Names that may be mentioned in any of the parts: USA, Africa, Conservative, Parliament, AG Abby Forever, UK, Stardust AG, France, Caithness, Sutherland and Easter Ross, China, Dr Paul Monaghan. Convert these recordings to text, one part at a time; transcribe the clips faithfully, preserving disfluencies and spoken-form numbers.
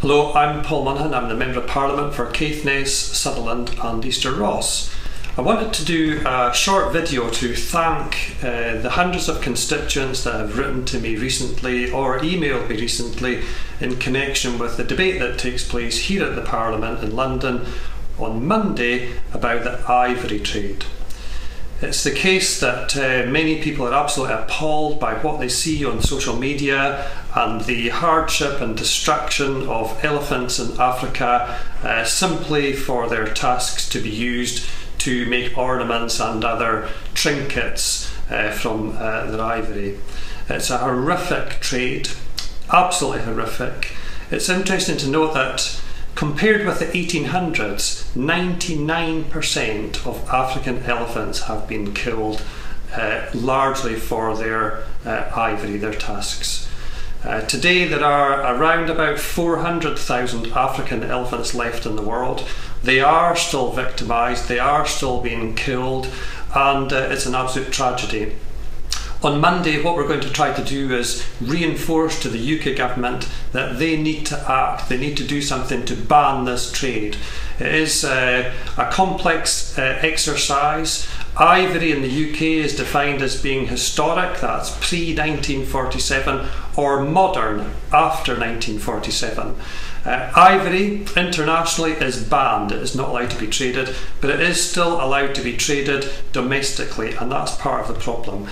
Hello, I'm Paul Monaghan. I'm the Member of Parliament for Caithness, Sutherland and Easter Ross. I wanted to do a short video to thank uh, the hundreds of constituents that have written to me recently or emailed me recently in connection with the debate that takes place here at the Parliament in London on Monday about the ivory trade. It's the case that uh, many people are absolutely appalled by what they see on social media and the hardship and destruction of elephants in Africa uh, simply for their tusks to be used to make ornaments and other trinkets uh, from uh, their ivory. It's a horrific trade, absolutely horrific. It's interesting to note that compared with the eighteen hundreds, ninety-nine percent of African elephants have been killed uh, largely for their uh, ivory, their tusks. Uh, today there are around about four hundred thousand African elephants left in the world. They are still victimised, they are still being killed, and uh, it's an absolute tragedy. On Monday, what we're going to try to do is reinforce to the U K government that they need to act, they need to do something to ban this trade. It is uh, a complex uh, exercise. Ivory in the U K is defined as being historic, that's pre nineteen forty-seven, or modern, after nineteen forty-seven. Uh, ivory internationally is banned, it is not allowed to be traded, but it is still allowed to be traded domestically, and that's part of the problem.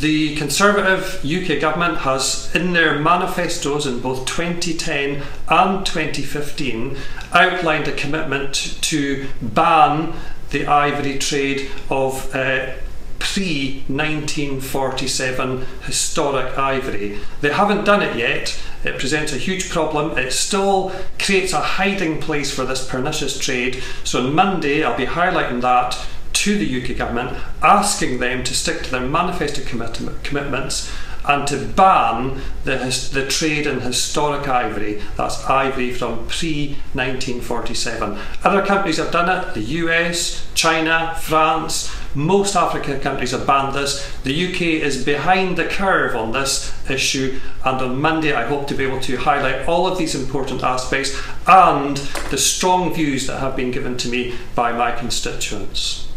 The Conservative U K government has, in their manifestos in both twenty ten and twenty fifteen, outlined a commitment to ban the ivory trade of uh, pre nineteen forty-seven historic ivory. They haven't done it yet. It presents a huge problem. It still creates a hiding place for this pernicious trade. So on Monday, I'll be highlighting that to the U K government, asking them to stick to their manifesto commit commitments and to ban the, the trade in historic ivory, that's ivory from pre nineteen forty-seven. Other countries have done it, the U S, China, France, most African countries have banned this. The U K is behind the curve on this issue, and on Monday I hope to be able to highlight all of these important aspects and the strong views that have been given to me by my constituents.